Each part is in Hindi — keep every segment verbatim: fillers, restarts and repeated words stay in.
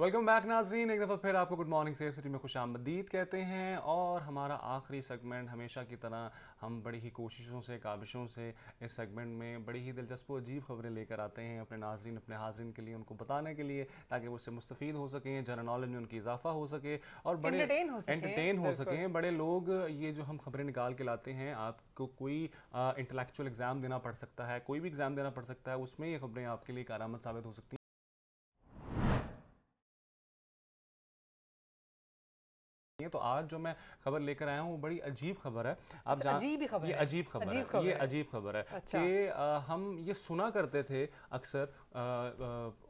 वेलकम बैक नाजरीन, एक दफ़ा फिर आपको गुड मॉर्निंग सेफ सिटी में खुशामदीद कहते हैं। और हमारा आखिरी सेगमेंट हमेशा की तरह हम बड़ी ही कोशिशों से, काबिशों से इस सेगमेंट में बड़ी ही दिलचस्प अजीब ख़बरें लेकर आते हैं अपने नाजरीन, अपने हाजरीन के लिए, उनको बताने के लिए, ताकि वो उससे मुस्तफ़ीद हो सकें, जनरल नॉलेज में उनकी इजाफा हो सके और बड़े एंटरटेन हो सकें। बड़े लोग ये जो हम खबरें निकाल के लाते हैं, आपको कोई इंटेलेक्चुअल एग्ज़ाम देना पड़ सकता है, कोई भी एग्ज़ाम देना पड़ सकता है, उसमें ये खबरें आपके लिए कारामद साबित हो सकती हैं। तो आज जो मैं खबर लेकर आया हूँ वो बड़ी अजीब खबर है। आप जान, अजीब खबर ये अजीब खबर है, है ये अजीब खबर है, है। अच्छा। कि आ, हम ये सुना करते थे अक्सर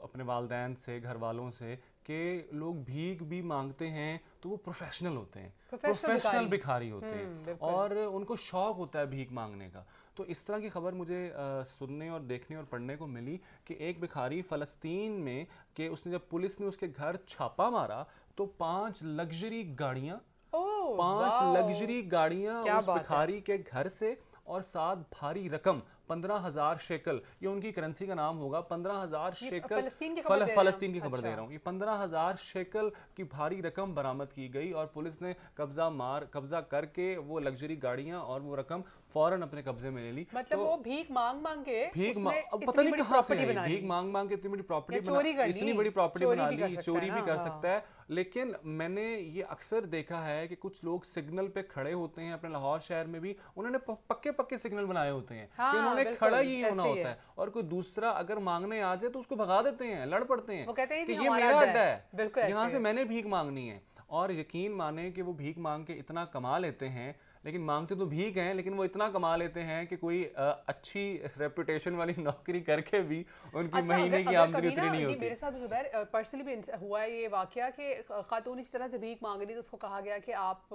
अपने वालदैन से, घर वालों से, कि लोग भीख भी मांगते हैं तो वो प्रोफेशनल होते हैं, प्रोफेशनल भिखारी होते हैं और उनको शौक़ होता है भीख मांगने का। तो इस तरह की खबर मुझे आ, सुनने और देखने और पढ़ने को मिली कि एक भिखारी फ़लस्तीन में के उसने जब पुलिस ने उसके घर छापा मारा तो पांच लग्जरी गाड़ियाँ पांच लग्जरी गाड़ियाँ उस भिखारी के घर से और साथ भारी रकम पंद्रह हज़ार शेकल, ये उनकी करेंसी का नाम होगा, पंद्रह हज़ार शेकल, फ़लस्तीन की खबर दे रहा हूँ, ये पंद्रह हज़ार शेकल की भारी रकम बरामद की गई और पुलिस ने कब्जा मार कब्जा करके वो लग्जरी गाड़ियाँ और वो रकम फौरन अपने कब्जे में ले ली। मतलब तो वो भीख मांग मांग के भीख मांग पता नहीं कहाँ से भीख मांग मांग के इतनी बड़ी प्रॉपर्टी इतनी बड़ी प्रॉपर्टी बना ली, चोरी भी कर सकता है। लेकिन मैंने ये अक्सर देखा है कि कुछ लोग सिग्नल पे खड़े होते हैं, अपने लाहौर शहर में भी उन्होंने पक्के पक्के सिग्नल बनाए होते हैं कि उन्होंने खड़ा ही होना होता है और कोई दूसरा अगर मांगने आ जाए तो उसको भगा देते हैं, लड़ पड़ते हैं कि ये मेरा अड्डा है, यहाँ से मैंने भीख मांगनी है। और यकीन माने कि वो भीख मांग के इतना कमा लेते हैं, लेकिन मांगते तो भीख हैं, लेकिन वो इतना कमा लेते हैं कि कोई आ, अच्छी रेपुटेशन वाली नौकरी करके भी उनकी अच्छा, महीने अगर, की आमदनी उतनी नहीं होती। मेरे साथ जुबैर पर्सनली भी हुआ ये वाकया कि खातून इस तरह से भीख मांग रही तो उसको कहा गया कि आप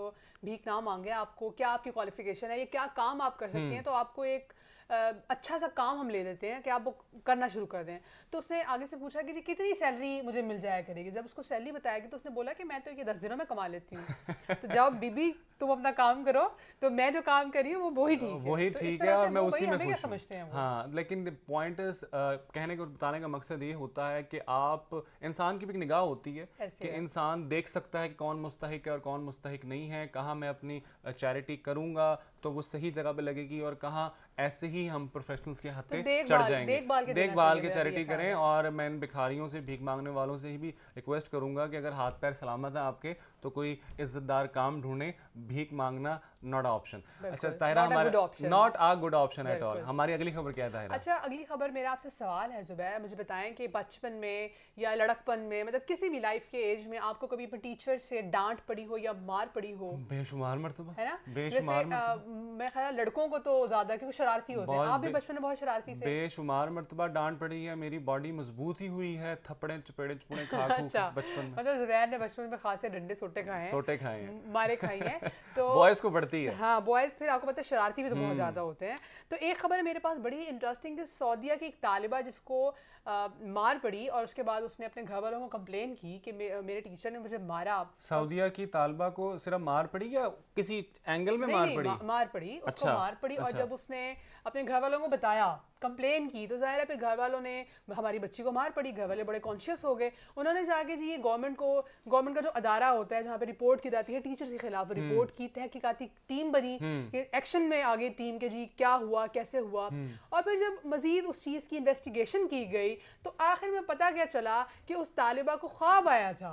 भीख ना मांगे, आपको क्या आपकी क्वालिफिकेशन है, ये क्या काम आप कर सकते हैं, तो आपको एक अच्छा सा काम हम ले देते हैं कि आप वो करना शुरू कर दें। तो उसने आगे से पूछा कि जी कितनी सैलरी मुझे मिल जाया करेगी, जब उसको सैलरी बताया गया तो उसने बोला कि मैं तो ये दस दिनों में कमा लेती हूँ। तो जाओ बीबी तुम अपना काम करो, तो मैं जो काम कर रही हूँ वो वही ठीक वही ठीक है और मैं उसी में खुश समझते हैं। हाँ, लेकिन पॉइंट कहने को बताने का मकसद ये होता है कि आप इंसान की भी निगाह होती है कि इंसान देख सकता है कि कौन मुस्तहिक है और कौन मुस्तहिक नहीं है, कहाँ मैं अपनी चैरिटी करूँगा तो वो सही जगह पे लगेगी और कहाँ ऐसे ही हम प्रोफेशनल्स के हाथे तो चढ़ जाएंगे। देखभाल के चैरिटी करें और मैं इन भिखारियों से, भीख मांगने वालों से ही भी रिक्वेस्ट करूंगा कि अगर हाथ पैर सलामत है आपके तो कोई इज्जतदार काम ढूंढें, भीख मांगना नॉट ऑप्शन। अच्छा ताहिरा, हमारा not a good option at all. हमारी अगली खबर क्या है ताहिरा? अच्छा, अगली खबर मेरा आपसे सवाल है जुबैर, मुझे बताएं कि बचपन में या लड़कपन में, मतलब किसी भी लाइफ के एज में आपको कभी अपने टीचर से डांट पड़ी हो या मार पड़ी हो? बेशुमार मरतबा, है ना, बेशुमार मरतबा। मैं ख्याल लड़कों को तो ज्यादा क्योंकि शरारती होते हैं, आप भी बचपन में बहुत शरारती थे। बेशुमार मरतबा डांट पड़ी है, मेरी बॉडी मजबूत ही हुई है थप्पड़े चपेड़े चुपड़े खा के बचपन में। मतलब जुबैर ने बचपन में खासे डंडे सोटे खाए हैं, सोटे खाए हैं, मारे खाई हैं, तो बॉयज को है। हाँ, बॉयज फिर आपको पता है शरारती भी तो बहुत ज्यादा होते हैं। तो एक खबर है मेरे पास बड़ी इंटरेस्टिंग थी, सऊदीया की एक तालिबा जिसको आ, मार पड़ी और उसके बाद उसने अपने घर वालों को कंप्लेन की कि मे, मेरे टीचर ने मुझे मारा। सऊदीया की तालिबा को सिर्फ मार पड़ी या किसी एंगल में मार पड़ी? मा, मार पड़ी उसको, अच्छा, मार पड़ी। और अच्छा, जब उसने अपने घर वालों को बताया, कंप्लेन की, तो जाहिर है फिर घर वालों ने हमारी बच्ची को मार पड़ी, घर वाले बड़े कॉन्शियस हो गए, उन्होंने जाके जी ये गवर्नमेंट को, गवर्नमेंट का जो अदारा होता है जहाँ पे रिपोर्ट की जाती है टीचर्स के खिलाफ, रिपोर्ट की, तहकीकाती टीम बनी, एक्शन में आ गई टीम के जी क्या हुआ कैसे हुआ, और फिर जब मजीद उस चीज़ की इन्वेस्टिगेशन की गई तो आखिर में पता क्या चला कि उस तालिबा को ख्वाब आया था,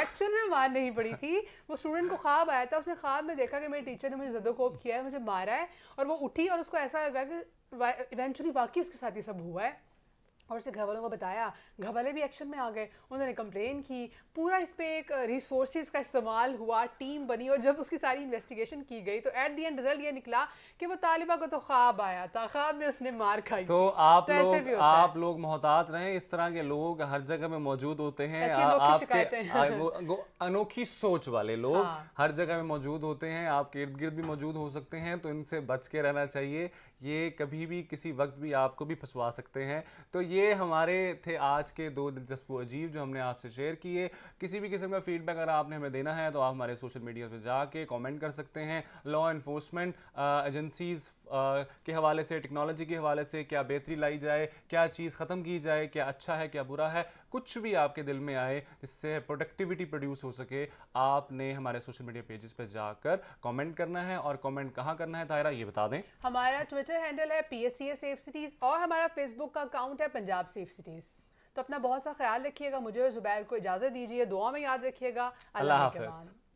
एक्चुअल में मार नहीं पड़ी थी, वो स्टूडेंट को ख्वाब आया था, उसने ख्वाब में देखा कि मेरे टीचर ने मुझे ज़दोकोब किया है, मुझे मारा है, और वो उठी और उसको ऐसा लगा कि इवेंचुअली वाकई उसके साथ ये सब हुआ है और उसे घर वालों को बताया, घर वाले भी एक्शन में आ गए, उन्होंने कंप्लेन की, पूरा इस पर एक रिसोर्सेज का इस्तेमाल हुआ, टीम बनी, और जब उसकी सारी इन्वेस्टिगेशन की गई तो एट दी एंड रिजल्ट ये निकला कि वो तालिबा को तो ख्वाब आया था, ख्वाब में उसने मार खाई। तो आप तो लोग आप लोग मोहतात रहें, इस तरह के लोग हर जगह में मौजूद होते हैं, आपके अनोखी सोच वाले लोग हर जगह में मौजूद होते हैं, आपके इर्द गिर्द भी मौजूद हो सकते हैं, तो इनसे बच के रहना चाहिए, ये कभी भी किसी वक्त भी आपको भी फंसवा सकते हैं। तो ये हमारे थे आज के दो दिलचस्प अजीब जो हमने आपसे शेयर किए। किसी भी किस्म का फीडबैक अगर आपने हमें देना है तो आप हमारे सोशल मीडिया पे जाके कमेंट कर सकते हैं। लॉ इन्फोर्समेंट एजेंसीज़ के हवाले से, टेक्नोलॉजी के हवाले से क्या बेहतरी लाई जाए, क्या चीज़ ख़त्म की जाए, क्या अच्छा है क्या बुरा है, कुछ भी आपके दिल में आए जिससे प्रोडक्टिविटी प्रोड्यूस हो सके, आपने हमारे सोशल मीडिया पेजेस पर जाकर कमेंट करना है। और कमेंट कहाँ करना है ताहिरा, ये बता दें। हमारा ट्विटर हैंडल है पीएससीए सेफ सिटीज़ और हमारा फेसबुक का अकाउंट है पंजाब सेफ सिटीज़। तो अपना बहुत सा ख्याल रखिएगा, मुझे और जुबैर को इजाज़त दीजिए, दुआ में याद रखिएगा। अल्लाह हाफ़िज़।